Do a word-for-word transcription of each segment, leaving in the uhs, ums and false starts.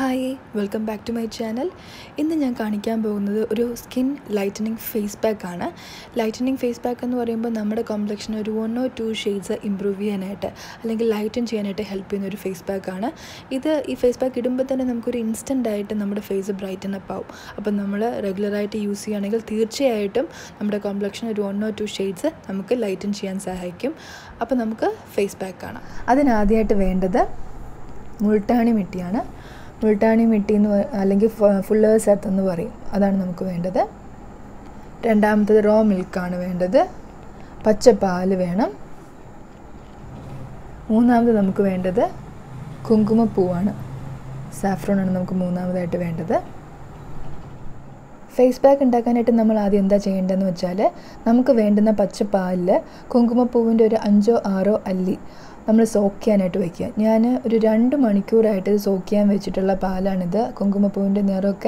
Hi, welcome back to my channel. In this video, I have skin lightening face pack. Lightening face pack is our complexion one or two shades improve cheyanayittu allengi lighten cheyanayittu help cheyyuna oru face pack aanu. Idu ee face pack idumbo thanne namukku oru instant aayittu nammade face brighten up aavum. Appo nammale regular aayittu use cheyanengil theerchayayittum nammade complexion oru one or two shades namukku lighten cheyan sahayikkum. Appo namukku face pack aanu. Adine aadiyayittu vendada multani mitti aanu. Multani mitti allengi full earth ennu parayum adana namukku vendathu rendamathe raw milk aanu vendathu pacha paal venam moonamathe namukku vendathu kumkuma poo aanu saffron aanu namukku moonamathayitte vendathu Face pack and Takanate Namaladianda Chain and Vachale, Namka Vendana Pachapale, Kunkuma Puvindur Anjo Aro Ali, Namla Soki and Etwaki. Yana Ridand Manicure at Soki and Vegetala Pala and the Kunkuma Pund and Naroke,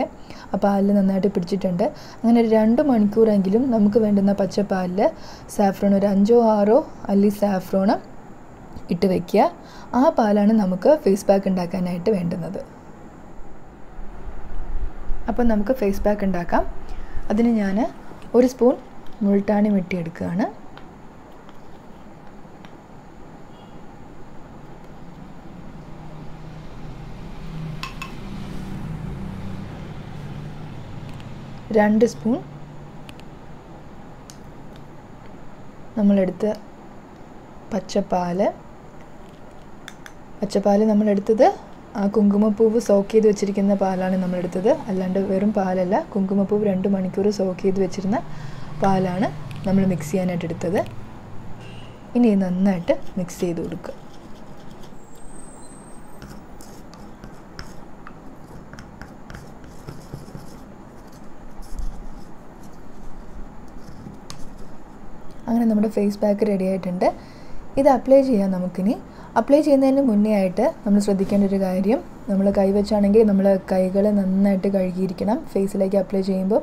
a pala and Nati Pichitenda, and a Ridand Manicure Angulum, Namka Vendana Pachapale, Saffron Ranjo Aro, Ali Saffrona, Itavakia, A Pala and Namaka, Face pack and Takanate Vend another. Now we have a face pack. That's why I have one spoon of multani mitti. two spoon of pachappal. Pachappal Kunkumapu soaked which chicken the palan and Namadata, Alanda Verum Palala, Kunkumapu and to Manicura soaked which in the palana, Namal mixi and edit other. In a nut, mixi duduka. Another face pack ready at tender. This apply Namukini. Apply in the Munniata, Namasradikan Rigarium, Namala Kaiva Chananga, Namala Kaigal and Nata Karigirikanam, face like apply chamber,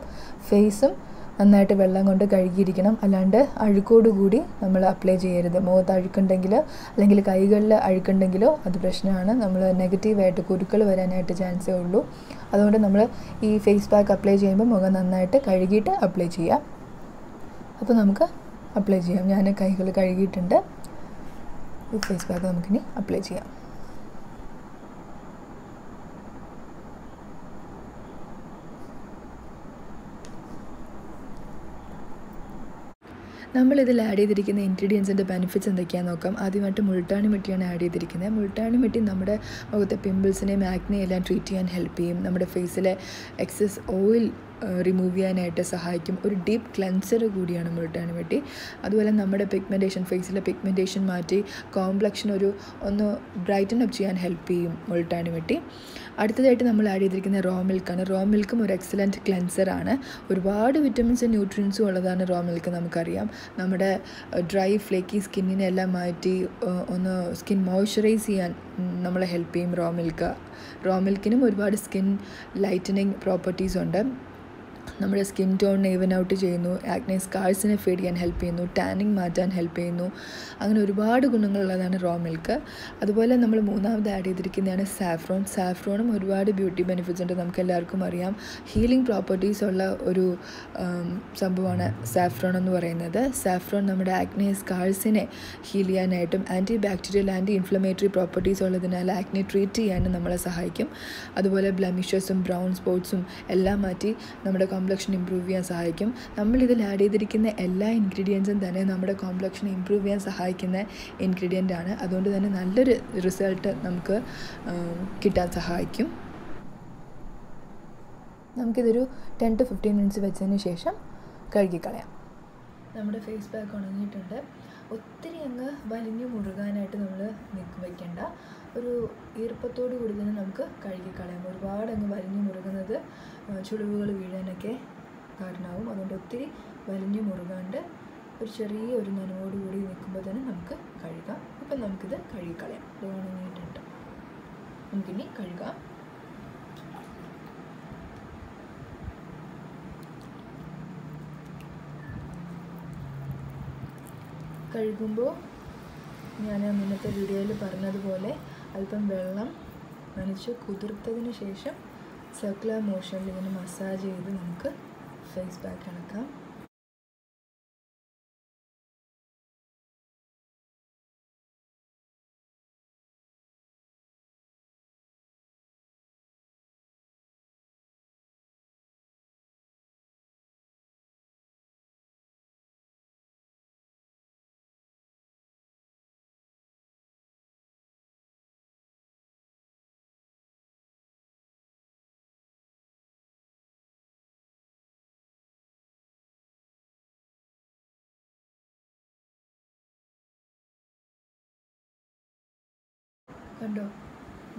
faceum, and Nata Velang under Karigirikanam, Alanda, Ariko to Goody, Namala apply Jair, the Moth Arikantangula, Langil Kaigal Arikantangulo, other Prashana, Namala negative at the Kurukal, where an at a chance or low. Other Namala E face pack apply chamber, Mogananata, Karigita, apply Chia. Apanamka, apply Jam, Yana Kaigal Karigitanda. Face pack we apply it. നമ്മൾ ഇതിൽ add ചെയ്തിരിക്കുന്ന ഇൻഗ്രീഡിയൻസിന്റെ benefits എന്തൊക്കെയാണെന്ന് നോക്കാം. ആദ്യമായിട്ട് Multani മിട്ടിയാണ് add ചെയ്തിരിക്കുന്നത്. മുൾട്ടാണി മിട്ടി നമ്മുടെ മുഖത്തെ പിമ്പിൾസിനെയും ആക്നെയും എല്ലാം ട്രീറ്റ് ചെയ്യാൻ ഹെൽപ്പ് ചെയ്യും. നമ്മുടെ ഫേസിലെ എക്സസ് ഓയിൽ റിമൂവ് ചെയ്യാനായിട്ട് സഹായിക്കും. ഒരു ഡീപ്പ് ക്ലെൻസർ കൂടിയാണ് മുൾട്ടാണി മിട്ടി. അതുപോലെ നമ്മുടെ പിഗ്മെന്റേഷൻ ഫേസിലെ പിഗ്മെന്റേഷൻ മാറ്റി കോംപ്ലക്ഷൻ ഒരു ഒന്ന് ബ്രൈറ്റൻ അപ്പ് ചെയ്യാൻ ഹെൽപ്പ് ചെയ്യും മുൾട്ടാണി മിട്ടി. അടുത്തതായിട്ട് നമ്മൾ ആഡ് ചെയ്തിരിക്കുന്ന റോ മിൽക്ക് ആണ്. റോ മിൽക്കും ഒരു എക്സലന്റ് ക്ലെൻസർ ആണ്. ഒരുപാട് വിറ്റമിൻസും ന്യൂട്രിയൻസും ഉള്ളതാണ് റോ മിൽക്ക് നമുക്കറിയാം. നമ്മുടെ ഡ്രൈ ഫ്ലേക്കി സ്കിന്നിനെല്ലാം മാറ്റി ഒന്ന് സ്കിൻ മോയ്സ്ചറൈസ് ചെയ്യാൻ നമ്മളെ ഹെൽപ്പ് ചെയ്യും റോ മിൽക്ക്. റോ മിൽക്കിനും ഒരുപാട് സ്കിൻ ലൈറ്റനിങ് പ്രോപ്പർട്ടീസ് ഉണ്ട്. നമ്മുടെ സ്കിൻ ടോൺ ഈവൻ ഔട്ട് ചെയ്യുന്നു, ആക്നെ സ്കാർസിനെ ഫീഡ് ചെയ്യാൻ ഹെൽപ്പ് ചെയ്യുന്നു, ടാനിങ് മാറ്റാൻ ഹെൽപ്പ് ചെയ്യുന്നു. അങ്ങനെ ഒരുപാട് ഗുണങ്ങളുള്ളതാണ് റോ മിൽക്ക്. അതുപോലെ നമ്മൾ മൂന്നാമത് ആഡ് ചെയ്തിരിക്കുന്നതാണ് സാഫ്രോൺ. സാഫ്രോണും ഒരുപാട് ബ്യൂട്ടി ബെനിഫിറ്റ്സ് ഉണ്ട്, നമുക്ക് എല്ലാവർക്കും അറിയാം. ഹീലിംഗ് പ്രോപ്പർട്ടീസ് ഉള്ള ഒരു സംഭവമാണ് സാഫ്രോൺ എന്ന് പറയുന്നത്. സാഫ്രോൺ നമ്മുടെ ആക്നെ സ്കാർസിനെ ഹീൽ ചെയ്യാനായിട്ടും anti bacterial anti inflammatory properties ഉള്ളതിനാൽ ആക്നെ ട്രീറ്റ് ചെയ്യാനും നമ്മളെ സഹായിക്കും. അതുപോലെ ബ്ലമിഷസും ബ്രൗൺ സ്പോട്ട്സും എല്ലാം മാറ്റി നമ്മുടെ കോംപ്ലക്ഷൻ ഇംപ്രൂവ് ചെയ്യാൻ സഹായിക്കും. നമ്മൾ ഇതിൽ ആഡ് ചെയ്തിരിക്കുന്ന എല്ലാ ഇൻഗ്രീഡിയൻസും തന്നെ നമ്മുടെ കോംപ്ലക്ഷൻ ഇംപ്രൂവ് ചെയ്യാൻ സഹായിക്കുന്ന ഇൻഗ്രീഡിയൻ്റ് ആണ്. അതുകൊണ്ട് തന്നെ നല്ലൊരു റിസൾട്ട് നമുക്ക് കിട്ടാൻ സഹായിക്കും. നമുക്കിതൊരു ടെൻ ടു ഫിഫ്റ്റീൻ മിനിറ്റ്സ് വെച്ചതിന് ശേഷം കഴുകിക്കളയാം. നമ്മുടെ ഫേസ് പാക്ക് ഉണങ്ങിയിട്ടുണ്ട്. ഒത്തിരി അങ്ങ് വലിഞ്ഞു മുറുകാനായിട്ട് നമ്മൾ വെക്കേണ്ട, ഒരു ഈർപ്പത്തോടു കൂടി തന്നെ നമുക്ക് കഴുകിക്കളയാം. ഒരുപാട് അങ്ങ് വലിഞ്ഞു മുറുകുന്നത് ചുളിവുകൾ വീഴാനൊക്കെ കാരണമാവും. അതുകൊണ്ട് ഒത്തിരി വലിഞ്ഞു മുറുകാണ്ട് ഒരു ചെറിയ ഒരു നനവോടുകൂടി നിൽക്കുമ്പോൾ തന്നെ നമുക്ക് കഴുകാം. അപ്പം നമുക്കിത് കഴുകിക്കളയാം. ഇത് ഉണങ്ങിയിട്ടുണ്ട്, നമുക്കിനി കഴുകാം. കഴുകുമ്പോൾ ഞാൻ മുന്നത്തെ വീഡിയോയിൽ പറഞ്ഞതുപോലെ അല്പം വെള്ളം വലിച്ചു കുതിർത്തതിന് ശേഷം സർക്കുലർ മോഷനിൽ ഇങ്ങനെ മസാജ് ചെയ്ത് നമുക്ക് ഫേസ് പാക്ക് അടക്കാം. കണ്ടോ,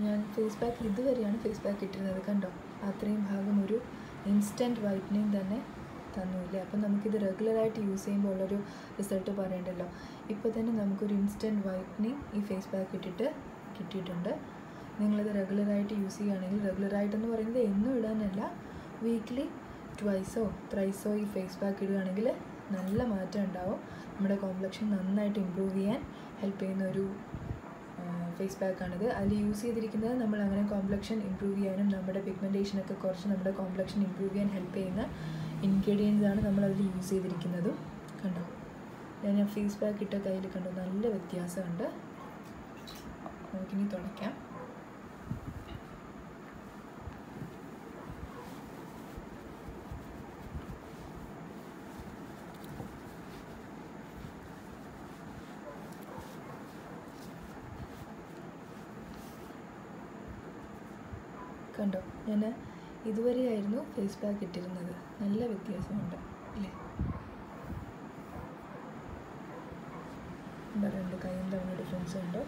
ഞാൻ ഫേസ് പാക്ക് ഇതുവരെയാണ് ഫേസ് പാക്ക് ഇട്ടിരുന്നത്. കണ്ടോ, അത്രയും ഭാഗം ഒരു ഇൻസ്റ്റൻറ്റ് വൈറ്റനിങ് തന്നെ തന്നില്ല. അപ്പം നമുക്കിത് റെഗുലറായിട്ട് യൂസ് ചെയ്യുമ്പോൾ ഉള്ളൊരു റിസൾട്ട് പറയണ്ടല്ലോ. ഇപ്പോൾ തന്നെ നമുക്കൊരു ഇൻസ്റ്റൻറ്റ് വൈറ്റനിങ് ഈ ഫേസ് പാക്ക് ഇട്ടിട്ട് കിട്ടിയിട്ടുണ്ട്. നിങ്ങളിത് റെഗുലറായിട്ട് യൂസ് ചെയ്യുകയാണെങ്കിൽ, റെഗുലറായിട്ടെന്ന് പറയുന്നത് എന്നും ഇടാനല്ല, വീക്ക്ലി ട്വൈസോ ത്രൈസോ ഈ ഫേസ് പാക്ക് ഇടുകയാണെങ്കിൽ നല്ല മാറ്റം ഉണ്ടാവും. നമ്മുടെ കോംപ്ലക്ഷൻ നന്നായിട്ട് ഇമ്പ്രൂവ് ചെയ്യാൻ ഹെൽപ്പ് ചെയ്യുന്ന ഒരു ഫേസ് പാക്കാണിത്. അതിൽ യൂസ് ചെയ്തിരിക്കുന്നത് നമ്മൾ അങ്ങനെ കോംപ്ലക്ഷൻ ഇമ്പ്രൂവ് ചെയ്യാനും നമ്മുടെ പിഗ്മെൻറ്റേഷനൊക്കെ കുറച്ച് നമ്മുടെ കോംപ്ലക്ഷൻ ഇമ്പ്രൂവ് ചെയ്യാൻ ഹെൽപ്പ് ചെയ്യുന്ന ഇൻഗ്രീഡിയൻസ് ആണ് നമ്മൾ അതിൽ യൂസ് ചെയ്തിരിക്കുന്നതും. കണ്ടോ, ഞാൻ ഫേസ് പാക്ക് ഇട്ട കയ്യിൽ കണ്ടോ നല്ല വ്യത്യാസമുണ്ട്. നമുക്കിനി തുടയ്ക്കാം. കണ്ടോ, ഞാൻ ഇതുവരെയായിരുന്നു ഫേസ് പാക്ക് ഇട്ടിരുന്നത്. നല്ല വ്യത്യാസമുണ്ട് അല്ലേ? രണ്ട് കൈയും തമ്മിൽ ഡിഫറൻസ് ഉണ്ടോ?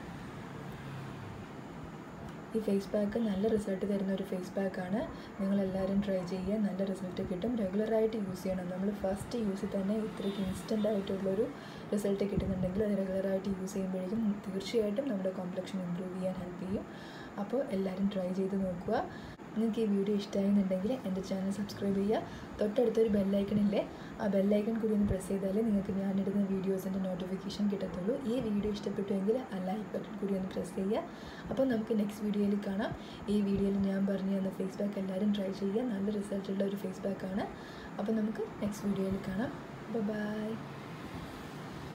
ഈ ഫേസ് പാക്ക് നല്ല റിസൾട്ട് തരുന്ന ഒരു ഫേസ് പാക്കാണ്. നിങ്ങളെല്ലാവരും ട്രൈ ചെയ്യുക, നല്ല റിസൾട്ട് കിട്ടും. റെഗുലറായിട്ട് യൂസ് ചെയ്യണം. നമ്മൾ ഫസ്റ്റ് യൂസിൽ തന്നെ ഇത്രയ്ക്ക് ഇൻസ്റ്റൻ്റ് ആയിട്ടുള്ളൊരു റിസൾട്ട് കിട്ടുന്നുണ്ടെങ്കിൽ അത് റെഗുലറായിട്ട് യൂസ് ചെയ്യുമ്പോഴേക്കും തീർച്ചയായിട്ടും നമ്മുടെ കോംപ്ലക്ഷൻ ഇമ്പ്രൂവ് ചെയ്യാൻ ഹെൽപ്പ് ചെയ്യും. അപ്പോൾ എല്ലാവരും ട്രൈ ചെയ്ത് നോക്കുക. നിങ്ങൾക്ക് ഈ വീഡിയോ ഇഷ്ടമായിരുന്നുണ്ടെങ്കിൽ എൻ്റെ ചാനൽ സബ്സ്ക്രൈബ് ചെയ്യുക. തൊട്ടടുത്തൊരു ബെല്ലൈക്കണില്ലേ, ആ ബെല്ലൈക്കൺ കൂടി ഒന്ന് പ്രസ് ചെയ്താലേ നിങ്ങൾക്ക് ഞാനിടുന്ന വീഡിയോസിൻ്റെ നോട്ടിഫിക്കേഷൻ കിട്ടത്തുള്ളൂ. ഈ വീഡിയോ ഇഷ്ടപ്പെട്ടുവെങ്കിൽ ആ ലൈക്ക് ബട്ടൺ കൂടി ഒന്ന് പ്രസ് ചെയ്യുക. അപ്പോൾ നമുക്ക് നെക്സ്റ്റ് വീഡിയോയിൽ കാണാം. ഈ വീഡിയോയിൽ ഞാൻ പറഞ്ഞു തന്ന ഫേസ് പാക്ക് എല്ലാവരും ട്രൈ ചെയ്യുക. നല്ല റിസൾട്ടുള്ള ഒരു ഫേസ് പാക്കാണ്. അപ്പോൾ നമുക്ക് നെക്സ്റ്റ് വീഡിയോയിൽ കാണാം. ബൈ.